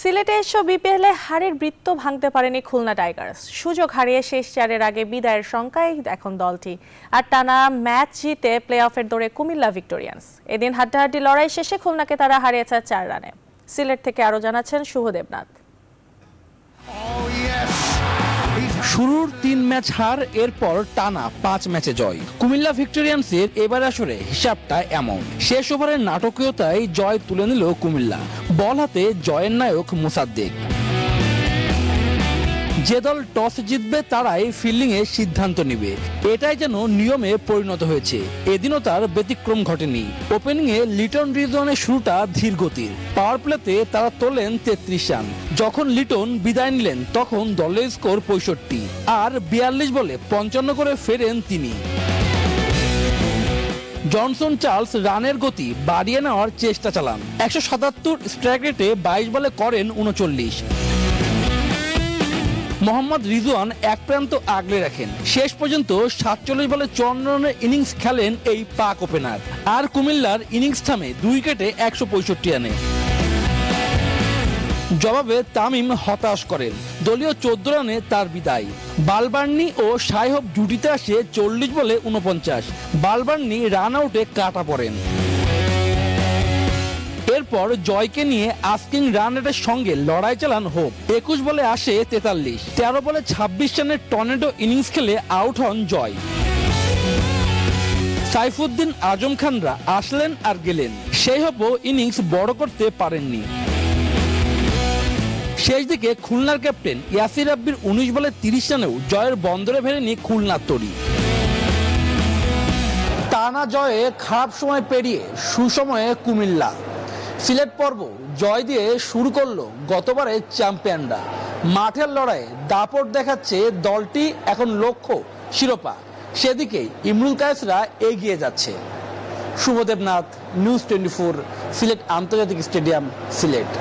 সিলেটে বিপিএলে হারের বৃত্ত ভাঙতে পারেনি খুলনা টাইগার্স। সুযোগ হারিয়ে শেষ চারের আগে বিদায়ের শঙ্কায় এখন দলটি। আর টানা ম্যাচ জিতে প্লেঅফের দৌড়ে কুমিল্লা ভিক্টোরিয়ান্স। এদিন হাড্ডাহাড্ডি লড়াই শেষে খুলনাকে তারা হারিয়েছে 4 রানে। সিলেট থেকে আরও জানাচ্ছেন সুধেবনাথ। শুরুর 3 ম্যাচ হার, এরপর টানা 5 ম্যাচে জয়। কুমিল্লা ভিক্টোরিয়ান্সের এবার আসরে হিসাবটা এমন, শেষ ওভারের নাটকীয়তায় জয় তুলে নিল কুমিল্লা। বল হাতে জয়ের নায়ক মুসাদ্দেক। যে দল টস জিতবে তারাই ফিল্ডিংয়ের সিদ্ধান্ত নেবে, এটাই যেন নিয়মে পরিণত হয়েছে। এদিনও তার ব্যতিক্রম ঘটেনি। ওপেনিংয়ে লিটন রিজওয়ানের শুরুটা ধীর গতির। পাওয়ার প্লেতে তারা তোলেন 33 রান। যখন লিটন বিদায় নিলেন তখন দলের স্কোর 65, আর 42 বলে 55 করে ফেরেন তিনি। জনসন চার্লস রানের গতি বাড়িয়ে নেওয়ার চেষ্টা চালান। 177 স্ট্রাইক রেটে 22 বলে করেন 39। মোহাম্মদ রিজওয়ান এক প্রান্ত আগলে রাখেন। শেষ পর্যন্ত 47 বলে 54 রানের ইনিংস খেলেন এই পাক ওপেনার। আর কুমিল্লার ইনিংস থামে 2 উইকেটে 165 রানে। জবাবে তামিম হতাশ করেন, দলীয় 14 রানে তার বিদায়। বালবার্নি ও সাহেব জুটিতে আসে 40 বলে 49। বালবার্নি রান আউটে কাটা পড়েন। এরপর জয়কে নিয়ে আস্কিং রান রেটের সঙ্গে লড়াই চালান হোপ। 21 বলে আসে 43। 13 বলে 26 রানের টর্নেডো ইনিংস খেলে আউট হন জয়। সাইফুদ্দিন আজম খানরা আসলেন আর গেলেন। সেই হোপও ইনিংস বড় করতে পারেননি। শেষ দিকে খুলনার ক্যাপ্টেন ইয়াসির আব্বির 19 বলে 30 রানেও জয়ের বন্দরে ফেরেনি খুলনার তরী। টানা জয়ে খারাপ সময় পেরিয়ে সুসময়ে কুমিল্লা। সিলেট পর্ব জয় দিয়ে শুরু করলো গতবারের চ্যাম্পিয়নরা। মাঠের লড়াইয়ে দাপট দেখাচ্ছে দলটি, এখন লক্ষ্য শিরোপা। সেদিকেই ইমরুল কায়েসরা এগিয়ে যাচ্ছে। শুভদেবনাথ, নিউজ 24, সিলেট আন্তর্জাতিক স্টেডিয়াম, সিলেট।